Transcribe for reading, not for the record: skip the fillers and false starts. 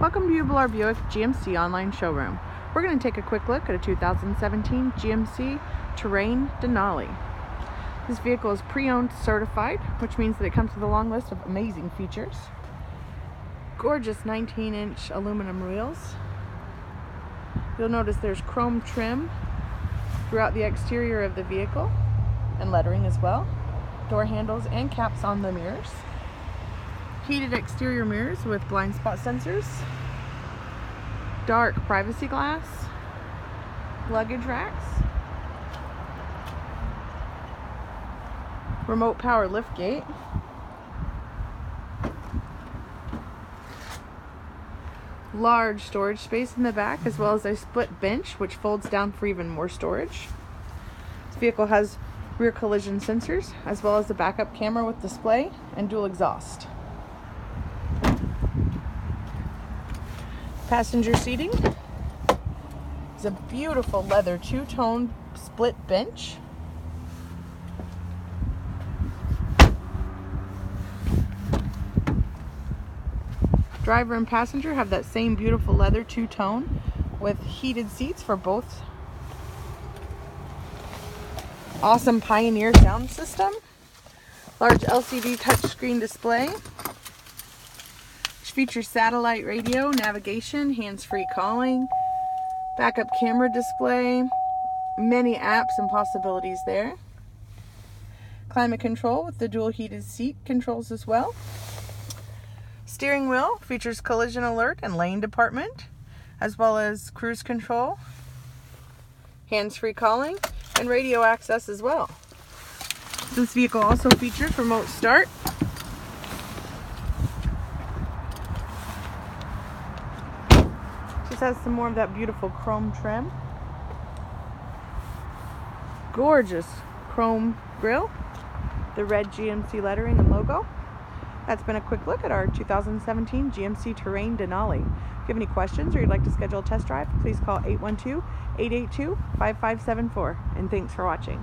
Welcome to Uebelhor Buick GMC online showroom. We're going to take a quick look at a 2017 GMC Terrain Denali. This vehicle is pre-owned certified, which means that it comes with a long list of amazing features. Gorgeous 19-inch aluminum wheels. You'll notice there's chrome trim throughout the exterior of the vehicle and lettering as well. Door handles and caps on the mirrors. Heated exterior mirrors with blind spot sensors. Dark privacy glass. Luggage racks. Remote power liftgate. Large storage space in the back, as well as a split bench which folds down for even more storage. This vehicle has rear collision sensors, as well as a backup camera with display and dual exhaust. Passenger seating is a beautiful leather two-tone split bench. Driver and passenger have that same beautiful leather two-tone with heated seats for both. Awesome Pioneer sound system. Large LCD touchscreen display, which features satellite radio, navigation, hands-free calling, backup camera display, many apps and possibilities there. Climate control with the dual heated seat controls as well. Steering wheel features collision alert and lane department, as well as cruise control, hands-free calling, and radio access as well. This vehicle also features remote start, just has some more of that beautiful chrome trim, gorgeous chrome grille, the red GMC lettering and logo. That's been a quick look at our 2017 GMC Terrain Denali. If you have any questions or you'd like to schedule a test drive, please call 812-882-5574. And thanks for watching.